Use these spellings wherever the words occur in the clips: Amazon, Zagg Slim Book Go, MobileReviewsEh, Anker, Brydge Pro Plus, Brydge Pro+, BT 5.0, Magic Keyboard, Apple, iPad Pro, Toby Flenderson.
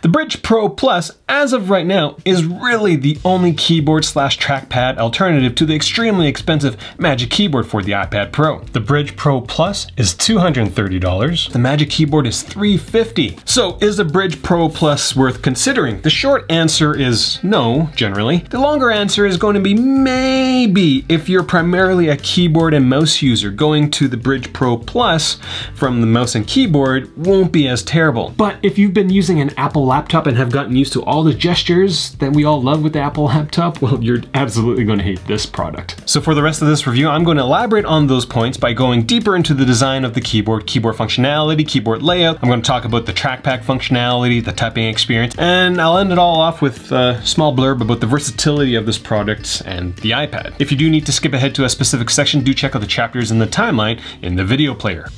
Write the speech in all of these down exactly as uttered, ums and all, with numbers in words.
The Brydge Pro Plus, as of right now, is really the only keyboard slash trackpad alternative to the extremely expensive Magic Keyboard for the iPad Pro. The Brydge Pro Plus is two hundred thirty dollars. The Magic Keyboard is three hundred fifty dollars. So is the Brydge Pro Plus worth considering? The short answer is no, generally. The longer answer is going to be maybe if you're primarily a keyboard and mouse user. Going to the Brydge Pro Plus from the mouse and keyboard won't be as terrible. But if you've been using an Apple laptop and have gotten used to all the gestures that we all love with the Apple laptop, well, you're absolutely going to hate this product. So for the rest of this review, I'm going to elaborate on those points by going deeper into the design of the keyboard, keyboard functionality, keyboard layout. I'm going to talk about the trackpad functionality, the typing experience, and I'll end it all off with a small blurb about the versatility of this product and the iPad. If you do need to skip ahead to a specific section, do check out the chapters in the timeline in the video player.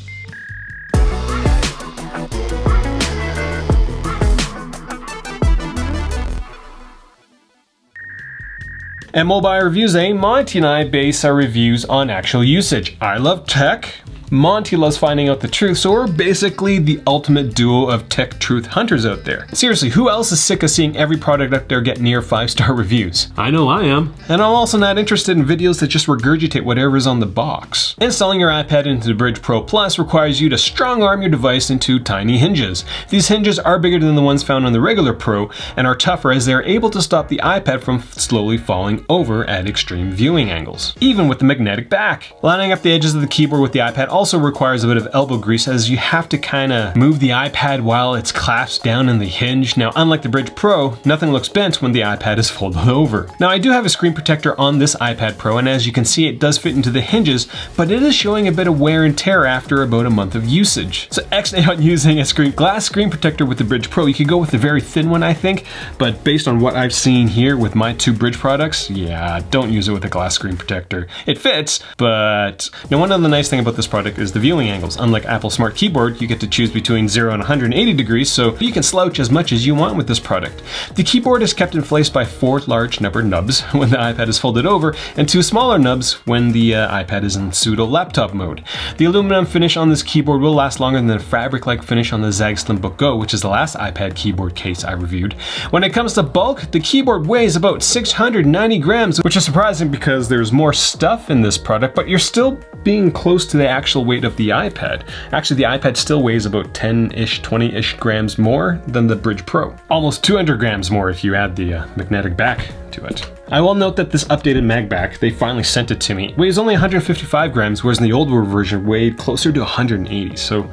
At MobileReviewsEh, Monty and I base our reviews on actual usage. I love tech. Monty loves finding out the truth, so we're basically the ultimate duo of tech truth hunters out there. Seriously, who else is sick of seeing every product out there get near five-star reviews? I know I am. And I'm also not interested in videos that just regurgitate whatever's on the box. Installing your iPad into the Brydge Pro Plus requires you to strong-arm your device into tiny hinges. These hinges are bigger than the ones found on the regular Pro and are tougher as they are able to stop the iPad from slowly falling over at extreme viewing angles, even with the magnetic back. Lining up the edges of the keyboard with the iPad also requires a bit of elbow grease, as you have to kind of move the iPad while it's clasped down in the hinge. Now, unlike the Brydge Pro, nothing looks bent when the iPad is folded over. Now, I do have a screen protector on this iPad Pro, and as you can see, it does fit into the hinges, but it is showing a bit of wear and tear after about a month of usage. So ex-nay on using a screen glass screen protector with the Brydge Pro. You could go with a very thin one, I think, but based on what I've seen here with my two Brydge products, yeah, don't use it with a glass screen protector. It fits, but now one other nice thing about this product is the viewing angles. Unlike Apple Smart Keyboard, you get to choose between zero and one hundred eighty degrees, so you can slouch as much as you want with this product. The keyboard is kept in place by four large number nubs when the iPad is folded over, and two smaller nubs when the uh, iPad is in pseudo laptop mode. The aluminum finish on this keyboard will last longer than the fabric-like finish on the Zagg Slim Book Go, which is the last iPad keyboard case I reviewed. When it comes to bulk, the keyboard weighs about six hundred ninety grams, which is surprising because there's more stuff in this product, but you're still being close to the actual weight of the iPad. Actually, the iPad still weighs about ten-ish, twenty-ish grams more than the Brydge Pro. Almost two hundred grams more if you add the uh, magnetic back to it. I will note that this updated mag back, they finally sent it to me, weighs only one hundred fifty-five grams, whereas in the older version weighed closer to one hundred eighty. So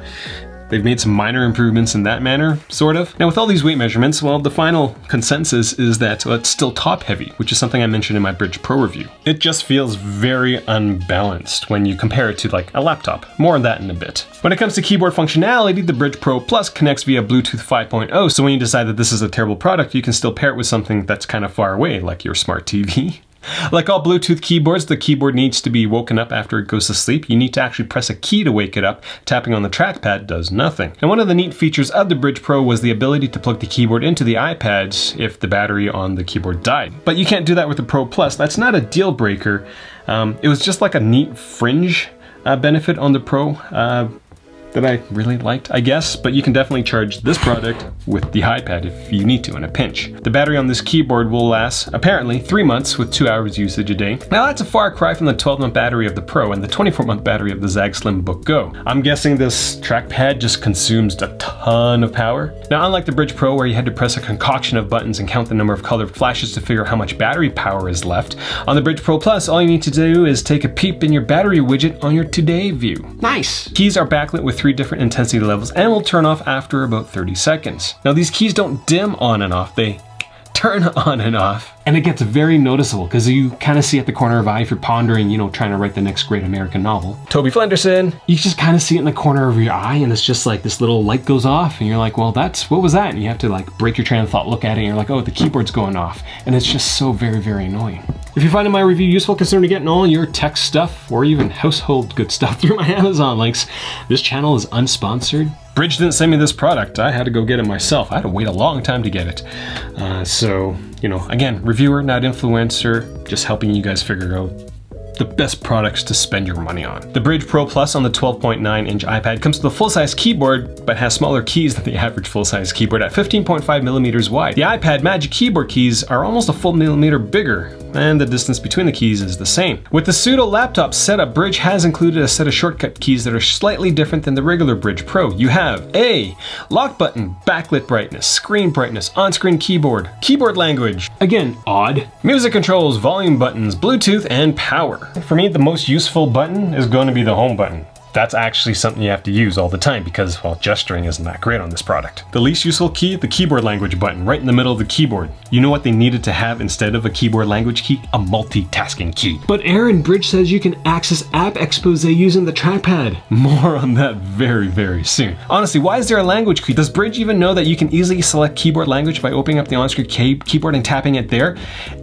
they've made some minor improvements in that manner, sort of. Now, with all these weight measurements, well, the final consensus is that well, it's still top heavy, which is something I mentioned in my Brydge Pro review. It just feels very unbalanced when you compare it to like a laptop. More on that in a bit. When it comes to keyboard functionality, the Brydge Pro Plus connects via Bluetooth five point oh, so when you decide that this is a terrible product, you can still pair it with something that's kind of far away, like your smart T V. Like all Bluetooth keyboards, the keyboard needs to be woken up after it goes to sleep. You need to actually press a key to wake it up. Tapping on the trackpad does nothing. Now, one of the neat features of the Brydge Pro was the ability to plug the keyboard into the iPad if the battery on the keyboard died. But you can't do that with the Pro Plus. That's not a deal breaker. Um, it was just like a neat fringe uh, benefit on the Pro. Uh, that I really liked, I guess, but you can definitely charge this product with the iPad if you need to in a pinch. The battery on this keyboard will last, apparently, three months with two hours usage a day. Now, that's a far cry from the twelve month battery of the Pro and the twenty-four month battery of the Zagg Slim Book Go. I'm guessing this trackpad just consumes a ton of power. Now, unlike the Brydge Pro, where you had to press a concoction of buttons and count the number of colored flashes to figure out how much battery power is left, on the Brydge Pro Plus, all you need to do is take a peep in your battery widget on your Today view. Nice! Keys are backlit with three different intensity levels and will turn off after about thirty seconds. Now, these keys don't dim on and off, they turn on and off. And it gets very noticeable because you kind of see at the corner of eye if you're pondering, you know, trying to write the next great American novel. Toby Flenderson. You just kind of see it in the corner of your eye and it's just like this little light goes off and you're like, well, that's, what was that? And you have to like break your train of thought, look at it and you're like, oh, the keyboard's going off. And it's just so very, very annoying. If you're finding my review useful, consider getting all your tech stuff or even household good stuff through my Amazon links. This channel is unsponsored. Brydge didn't send me this product. I had to go get it myself. I had to wait a long time to get it. Uh, so, you know, again, reviewer, not influencer, just helping you guys figure out the best products to spend your money on. The Brydge Pro+ on the twelve point nine inch iPad comes with a full-size keyboard, but has smaller keys than the average full-size keyboard at fifteen point five millimeters wide. The iPad Magic Keyboard keys are almost a full millimeter bigger, and the distance between the keys is the same. With the pseudo laptop setup, Brydge has included a set of shortcut keys that are slightly different than the regular Brydge Pro. You have A, lock button, backlit brightness, screen brightness, on-screen keyboard, keyboard language, again, odd, music controls, volume buttons, Bluetooth, and power. For me, the most useful button is going to be the home button. That's actually something you have to use all the time because, well, gesturing isn't that great on this product. The least useful key, the keyboard language button, right in the middle of the keyboard. You know what they needed to have instead of a keyboard language key? A multitasking key. But Aaron, Brydge says you can access app expose using the trackpad. More on that very, very soon. Honestly, why is there a language key? Does Brydge even know that you can easily select keyboard language by opening up the on-screen key keyboard and tapping it there?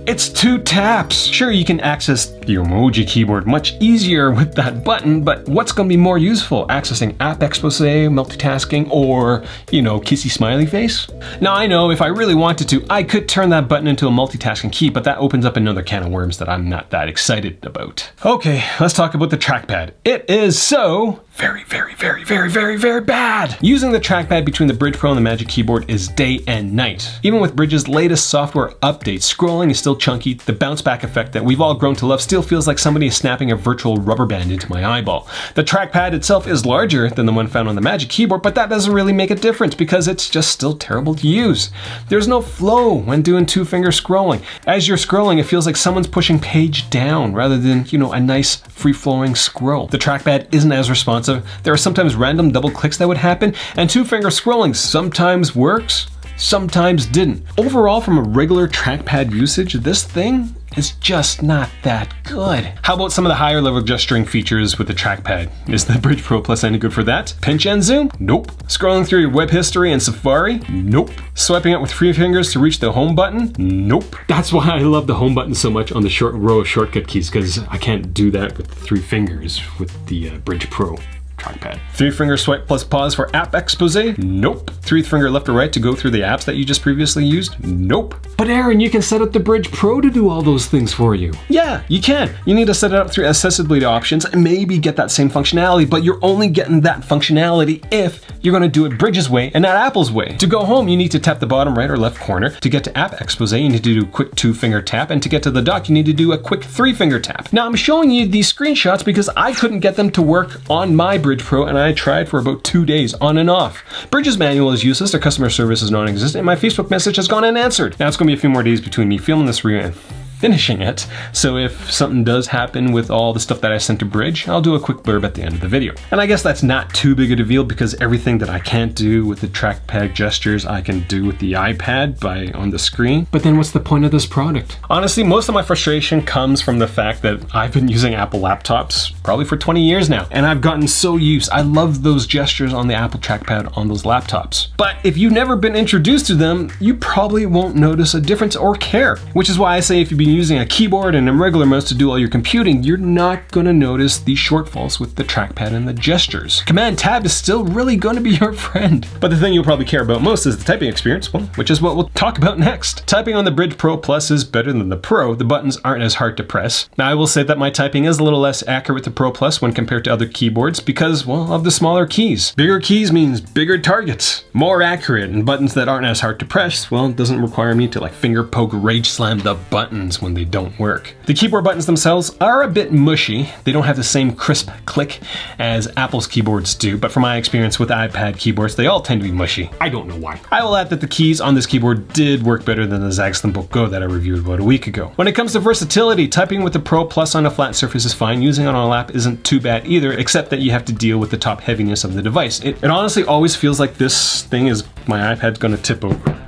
It's two taps. Sure, you can access the emoji keyboard much easier with that button, but what's going to be more useful, accessing app expose, multitasking, or, you know, kissy smiley face? Now I know if I really wanted to, I could turn that button into a multitasking key, but that opens up another can of worms that I'm not that excited about. Okay, let's talk about the trackpad. It is so very, very, very, very, very, very bad. Using the trackpad between the Brydge Pro and the Magic Keyboard is day and night. Even with Brydge's latest software update, scrolling is still chunky, the bounce back effect that we've all grown to love still feels like somebody is snapping a virtual rubber band into my eyeball. The trackpad itself is larger than the one found on the Magic Keyboard, but that doesn't really make a difference because it's just still terrible to use. There's no flow when doing two finger scrolling. As you're scrolling, it feels like someone's pushing page down rather than, you know, a nice free flowing scroll. The trackpad isn't as responsive. There are sometimes random double clicks that would happen, and two finger scrolling sometimes works, sometimes didn't. Overall, from a regular trackpad usage, this thing is just not that good. How about some of the higher level gesturing features with the trackpad? Is the Brydge Pro+ any good for that? Pinch and zoom? Nope. Scrolling through your web history and Safari? Nope. Swiping up with three fingers to reach the home button? Nope. That's why I love the home button so much on the short row of shortcut keys, because I can't do that with three fingers with the uh, Brydge Pro trackpad. Three finger swipe plus pause for app expose? Nope. Three finger left or right to go through the apps that you just previously used? Nope. But Aaron, you can set up the Brydge Pro to do all those things for you. Yeah, you can. You need to set it up through accessibility options and maybe get that same functionality, but you're only getting that functionality if you're gonna do it Brydge's way and not Apple's way. To go home, you need to tap the bottom right or left corner. To get to app expose, you need to do a quick two finger tap, and to get to the dock, you need to do a quick three finger tap. Now I'm showing you these screenshots because I couldn't get them to work on my Brydge Pro, and I tried for about two days on and off. Brydge's manual is useless, their customer service is non-existent, and my Facebook message has gone unanswered. Now it's gonna be a few more days between me filming this review and finishing it, so if something does happen with all the stuff that I sent to Brydge, I'll do a quick blurb at the end of the video. And I guess that's not too big a deal because everything that I can't do with the trackpad gestures, I can do with the iPad by on the screen. But then what's the point of this product? Honestly, most of my frustration comes from the fact that I've been using Apple laptops probably for twenty years now, and I've gotten so used. I love those gestures on the Apple trackpad on those laptops. But if you've never been introduced to them, you probably won't notice a difference or care, which is why I say if you've been using a keyboard and a regular mouse to do all your computing, you're not gonna notice the shortfalls with the trackpad and the gestures. Command Tab is still really gonna be your friend. But the thing you'll probably care about most is the typing experience, well, which is what we'll talk about next. Typing on the Brydge Pro+ is better than the Pro. The buttons aren't as hard to press. Now, I will say that my typing is a little less accurate with the Pro+ when compared to other keyboards because, well, of the smaller keys. Bigger keys means bigger targets, more accurate, and buttons that aren't as hard to press, well, it doesn't require me to like finger poke, rage slam the buttons when they don't work. The keyboard buttons themselves are a bit mushy. They don't have the same crisp click as Apple's keyboards do, but from my experience with iPad keyboards, they all tend to be mushy. I don't know why. I will add that the keys on this keyboard did work better than the Zagg Slim Book Go that I reviewed about a week ago. When it comes to versatility, typing with the Pro+ on a flat surface is fine. Using it on a lap isn't too bad either, except that you have to deal with the top heaviness of the device. It, it honestly always feels like this thing is, my iPad's gonna tip over.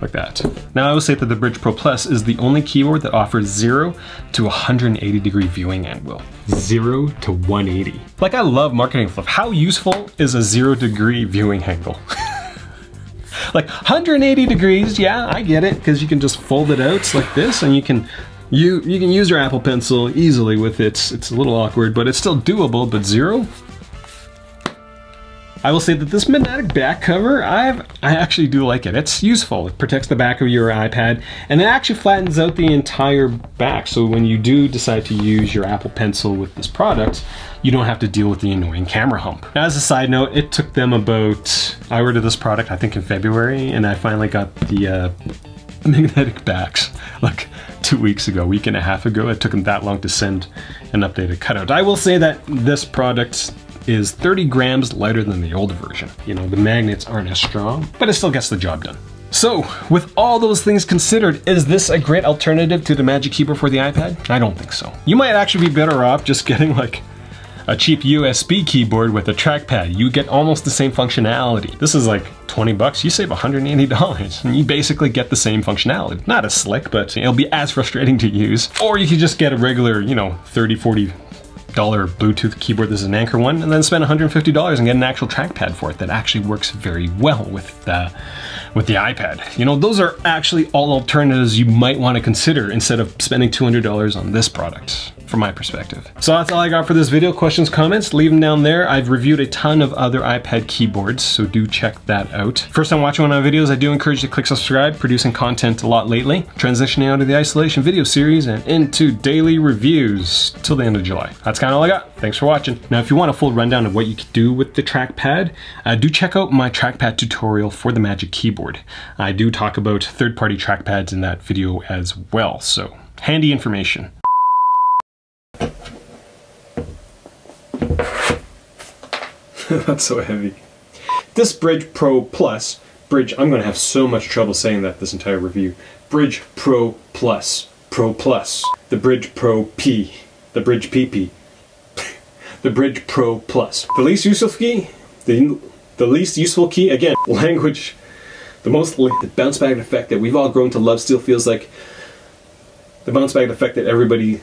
Like that. Now I will say that the Brydge Pro+ is the only keyboard that offers zero to one hundred eighty degree viewing angle. zero to one eighty. Like, I love marketing fluff. How useful is a zero degree viewing angle? Like one hundred eighty degrees, yeah, I get it, because you can just fold it out like this and you can you you can use your Apple Pencil easily with it. It's a little awkward, but it's still doable, but zero? I will say that this magnetic back cover, I've, I actually do like it. It's useful. It protects the back of your iPad, and it actually flattens out the entire back. So when you do decide to use your Apple Pencil with this product, you don't have to deal with the annoying camera hump. Now, as a side note, it took them about, I ordered this product, I think in February, and I finally got the uh, magnetic backs. Look. Two weeks ago, week and a half ago. It took them that long to send an updated cutout. I will say that this product is thirty grams lighter than the older version. You know, the magnets aren't as strong, but it still gets the job done. So, with all those things considered, is this a great alternative to the Magic Keyboard for the iPad? I don't think so. You might actually be better off just getting like a cheap U S B keyboard with a trackpad. You get almost the same functionality. This is like twenty bucks, you save one hundred eighty dollars and you basically get the same functionality. Not as slick, but it'll be as frustrating to use. Or you could just get a regular, you know, thirty, forty dollar Bluetooth keyboard. This is an Anker one, and then spend one hundred fifty dollars and get an actual trackpad for it that actually works very well with the, with the iPad. You know, those are actually all alternatives you might want to consider instead of spending two hundred dollars on this product, from my perspective. So that's all I got for this video. Questions, comments, leave them down there. I've reviewed a ton of other iPad keyboards, so do check that out. First time watching one of my videos, I do encourage you to click subscribe, producing content a lot lately. Transitioning out of the isolation video series and into daily reviews till the end of July. That's kind of all I got. Thanks for watching. Now, if you want a full rundown of what you can do with the trackpad, uh, do check out my trackpad tutorial for the Magic Keyboard. I do talk about third-party trackpads in that video as well, so handy information. That's so heavy. This Brydge Pro Plus, Brydge, I'm gonna have so much trouble saying that this entire review. Brydge Pro Plus, Pro Plus, the Brydge Pro P, the Brydge P P, the Brydge Pro Plus. The least useful key, the, the least useful key, again, language, the most, the bounce back effect that we've all grown to love still feels like the bounce back effect that everybody,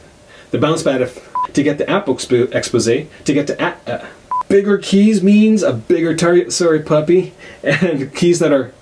the bounce back effect, to get the Apple expose, to get to, uh, bigger keys means a bigger target, sorry puppy, and keys that are